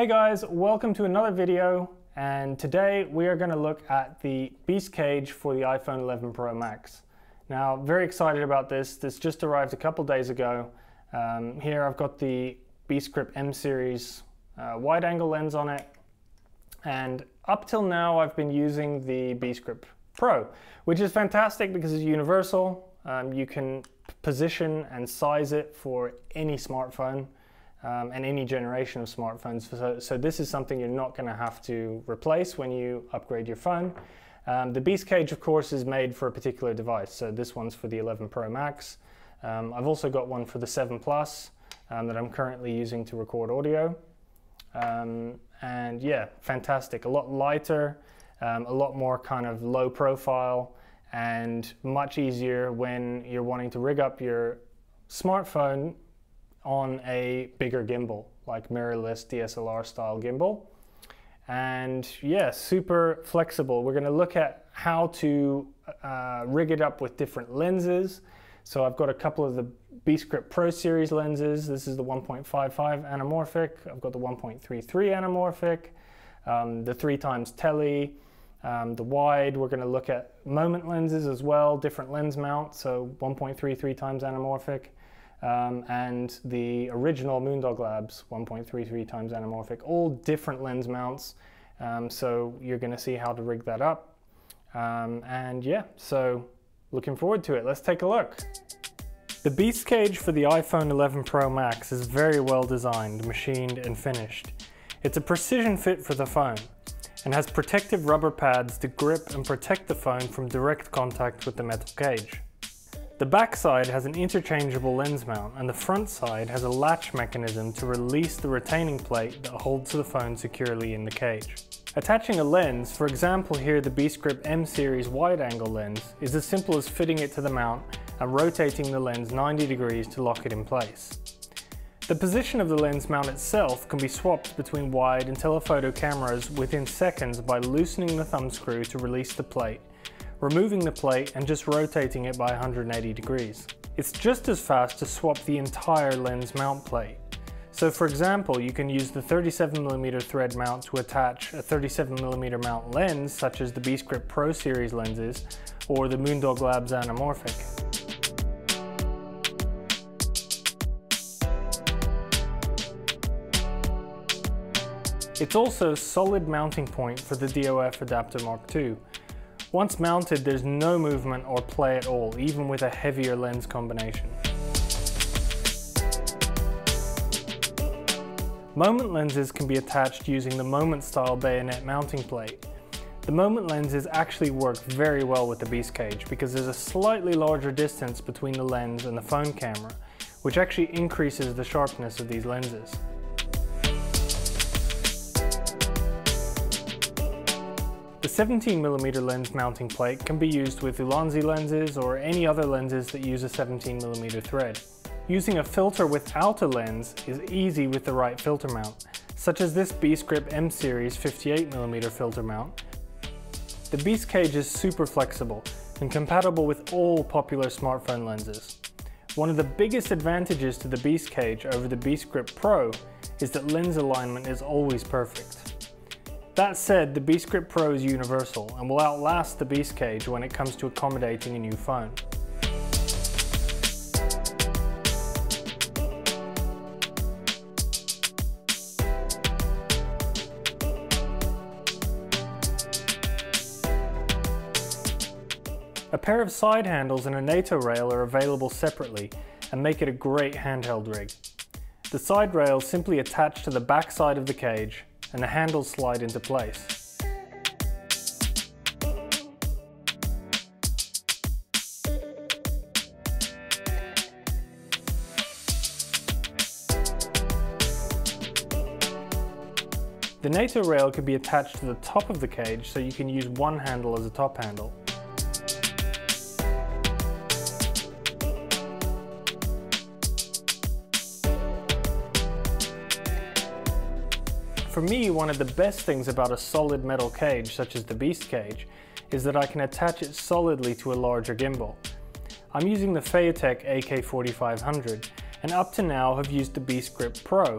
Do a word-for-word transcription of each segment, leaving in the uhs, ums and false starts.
Hey guys, welcome to another video, and today we are going to look at the Beastcage for the iPhone eleven Pro Max. Now, very excited about this. This just arrived a couple days ago. Um, here I've got the Beastgrip M series uh, wide angle lens on it, and up till now I've been using the Beastgrip Pro, which is fantastic because it's universal. Um, you can position and size it for any smartphone. Um, and any generation of smartphones. So, so this is something you're not going to have to replace when you upgrade your phone. Um, the Beastcage, of course, is made for a particular device. So this one's for the eleven Pro Max. Um, I've also got one for the seven Plus um, that I'm currently using to record audio. Um, and yeah, fantastic. A lot lighter, um, a lot more kind of low profile, and much easier when you're wanting to rig up your smartphone on a bigger gimbal, like mirrorless D S L R style gimbal. And yeah, super flexible. We're going to look at how to uh, rig it up with different lenses. So I've got a couple of the Beastgrip Pro series lenses. This is the one point five five anamorphic. I've got the one point three three anamorphic, um, the three times tele, um, the wide. We're going to look at Moment lenses as well, different lens mounts. So one point three three times anamorphic. Um, and the original Moondog Labs one point three three times anamorphic, all different lens mounts. Um, so you're going to see how to rig that up. Um, and yeah, so looking forward to it. Let's take a look. The Beastcage for the iPhone eleven Pro Max is very well designed, machined and finished. It's a precision fit for the phone and has protective rubber pads to grip and protect the phone from direct contact with the metal cage. The back side has an interchangeable lens mount, and the front side has a latch mechanism to release the retaining plate that holds the phone securely in the cage. Attaching a lens, for example here the Beastgrip M series wide angle lens, is as simple as fitting it to the mount and rotating the lens ninety degrees to lock it in place. The position of the lens mount itself can be swapped between wide and telephoto cameras within seconds by loosening the thumb screw to release the plate, removing the plate and just rotating it by one hundred eighty degrees. It's just as fast to swap the entire lens mount plate. So for example, you can use the thirty-seven millimeter thread mount to attach a thirty-seven millimeter mount lens, such as the Beastgrip Pro series lenses or the Moondog Labs anamorphic. It's also a solid mounting point for the D O F Adapter mark two. Once mounted, there's no movement or play at all, even with a heavier lens combination. Moment lenses can be attached using the Moment-style bayonet mounting plate. The Moment lenses actually work very well with the Beastcage because there's a slightly larger distance between the lens and the phone camera, which actually increases the sharpness of these lenses. The seventeen millimeter lens mounting plate can be used with Ulanzi lenses or any other lenses that use a seventeen millimeter thread. Using a filter without a lens is easy with the right filter mount, such as this Beastgrip M series fifty-eight millimeter filter mount. The Beastcage is super flexible and compatible with all popular smartphone lenses. One of the biggest advantages to the Beastcage over the Beastgrip Pro is that lens alignment is always perfect. That said, the Beastgrip Pro is universal and will outlast the Beastcage when it comes to accommodating a new phone. A pair of side handles and a NATO rail are available separately and make it a great handheld rig. The side rail simply attach to the back side of the cage, and the handles slide into place. The NATO rail can be attached to the top of the cage, so you can use one handle as a top handle. For me, one of the best things about a solid metal cage, such as the Beastcage, is that I can attach it solidly to a larger gimbal. I'm using the Feiyutech A K forty-five hundred, and up to now have used the Beastgrip Pro,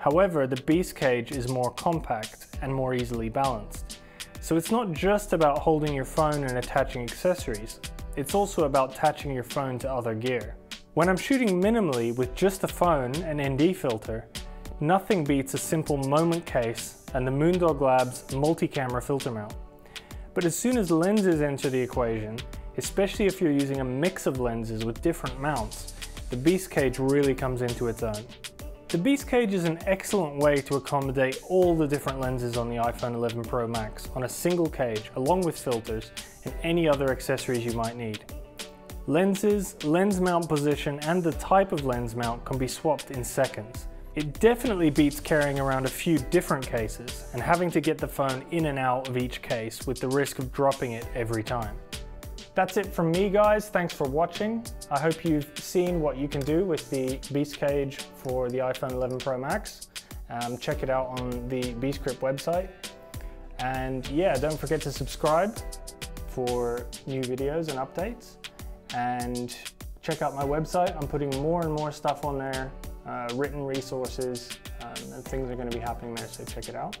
However, the Beastcage is more compact and more easily balanced. So it's not just about holding your phone and attaching accessories, it's also about attaching your phone to other gear. When I'm shooting minimally with just a phone and N D filter, nothing beats a simple Moment case and the Moondog Labs multi-camera filter mount. But as soon as lenses enter the equation, especially if you're using a mix of lenses with different mounts, the Beastcage really comes into its own. The Beastcage is an excellent way to accommodate all the different lenses on the iPhone eleven Pro Max on a single cage, along with filters and any other accessories you might need. Lenses, lens mount position, and the type of lens mount can be swapped in seconds. It definitely beats carrying around a few different cases and having to get the phone in and out of each case with the risk of dropping it every time. That's it from me, guys. Thanks for watching. I hope you've seen what you can do with the Beastcage for the iPhone eleven Pro Max. Um, check it out on the Beastgrip website. And yeah, don't forget to subscribe for new videos and updates. And check out my website. I'm putting more and more stuff on there, uh, written resources, um, and things are going to be happening there, so check it out.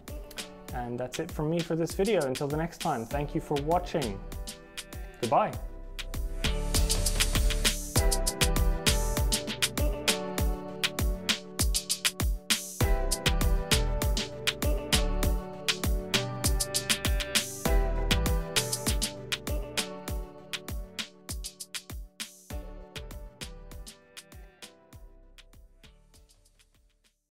And that's it from me for this video. Until the next time, thank you for watching. Goodbye.